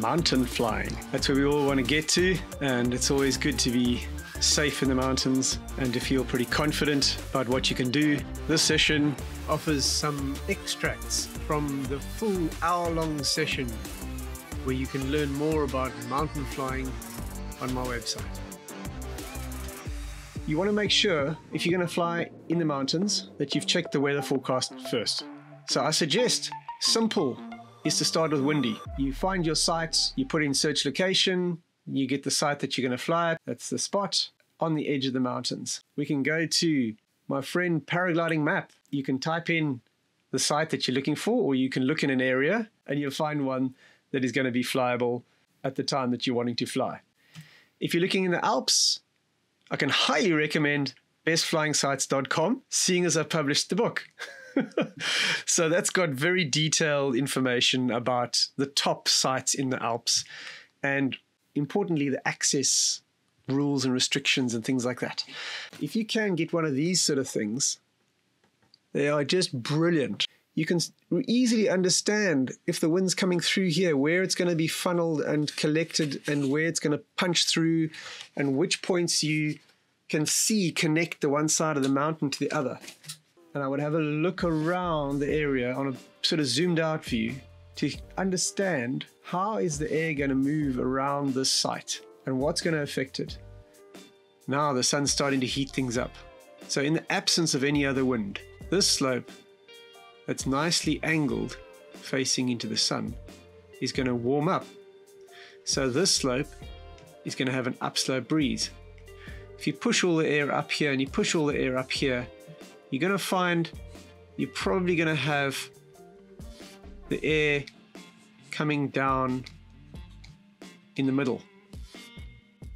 mountain flying. That's where we all want to get to, and it's always good to be safe in the mountains and to feel pretty confident about what you can do. This session offers some extracts from the full hour-long session where you can learn more about mountain flying on my website. You want to make sure, if you're going to fly in the mountains, that you've checked the weather forecast first. So I suggest simple is to start with Windy. You find your sites, you put in search location, you get the site that you're going to fly at. That's the spot on the edge of the mountains. We can go to my friend Paragliding Map. You can type in the site that you're looking for, or you can look in an area and you'll find one that is going to be flyable at the time that you're wanting to fly. If you're looking in the Alps, I can highly recommend BestFlyingSites.com, seeing as I've published the book. So that's got very detailed information about the top sites in the Alps, and importantly, the access rules and restrictions and things like that. If you can get one of these sort of things, they are just brilliant. You can easily understand if the wind's coming through here, where it's going to be funneled and collected, and where it's going to punch through, and which points you can see connect the one side of the mountain to the other. And I would have a look around the area on a sort of zoomed out view to understand how is the air going to move around this site and what's going to affect it. Now the sun's starting to heat things up. So in the absence of any other wind, this slope that's nicely angled facing into the sun is going to warm up. So this slope is going to have an upslope breeze. If you push all the air up here and you push all the air up here, you're going to find you're probably going to have the air coming down in the middle.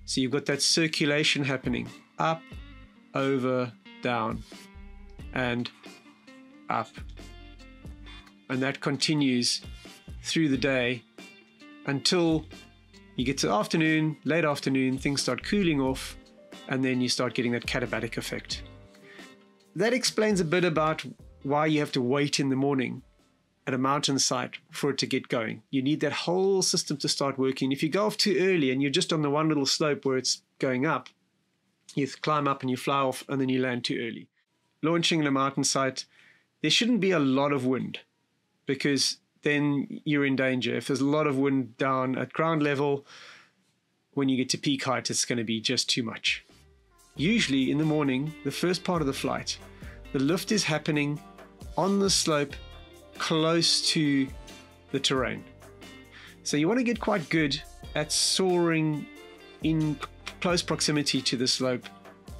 So you've got that circulation happening up, over, down, and up. And that continues through the day until you get to afternoon, late afternoon, things start cooling off, and then you start getting that katabatic effect. That explains a bit about why you have to wait in the morning at a mountain site for it to get going. You need that whole system to start working. If you go off too early and you're just on the one little slope where it's going up, you climb up and you fly off and then you land too early. Launching in a mountain site, there shouldn't be a lot of wind, because then you're in danger. If there's a lot of wind down at ground level, when you get to peak height, it's going to be just too much. Usually in the morning, the first part of the flight, the lift is happening on the slope close to the terrain. So you want to get quite good at soaring in close proximity to the slope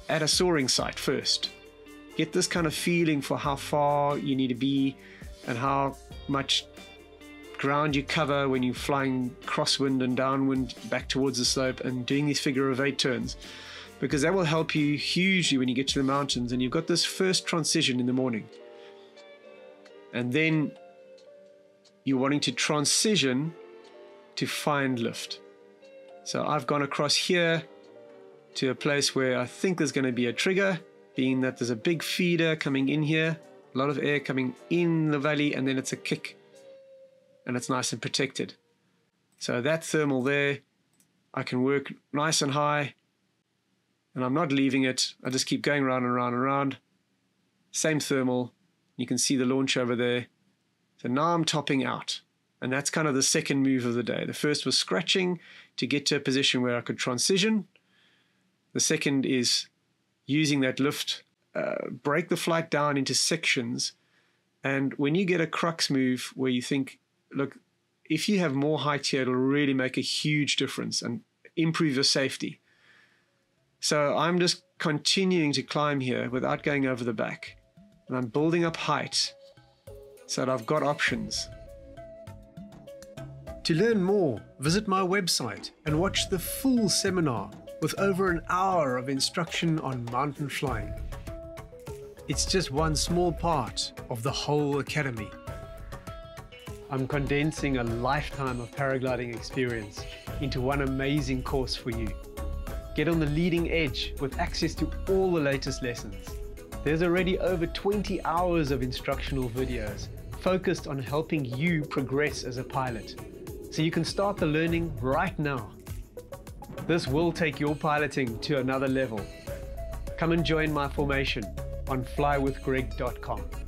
at a soaring site first. Get this kind of feeling for how far you need to be and how much ground you cover when you're flying crosswind and downwind back towards the slope and doing these figure-of-8 turns, because that will help you hugely when you get to the mountains and you've got this first transition in the morning. And then you're wanting to transition to find lift. So I've gone across here to a place where I think there's going to be a trigger, being that there's a big feeder coming in here, a lot of air coming in the valley, and then it's a kick and it's nice and protected. So that thermal there, I can work nice and high. And I'm not leaving it. I just keep going round and round and round. Same thermal. You can see the launch over there. So now I'm topping out. And that's kind of the second move of the day. The first was scratching to get to a position where I could transition. The second is using that lift, break the flight down into sections. And when you get a crux move where you think, look, if you have more height here, it'll really make a huge difference and improve your safety. So I'm just continuing to climb here without going over the back. And I'm building up height so that I've got options. To learn more, visit my website and watch the full seminar with over an hour of instruction on mountain flying. It's just one small part of the whole academy. I'm condensing a lifetime of paragliding experience into one amazing course for you. Get on the leading edge with access to all the latest lessons. There's already over 20 hours of instructional videos focused on helping you progress as a pilot. so you can start the learning right now. This will take your piloting to another level. Come and join my formation on flywithgreg.com.